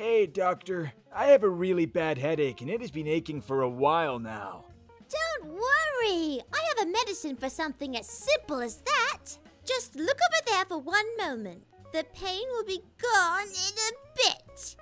Hey, Doctor. I have a really bad headache, and it has been aching for a while now. Don't worry. I have a medicine for something as simple as that. Just look over there for one moment. The pain will be gone in a bit.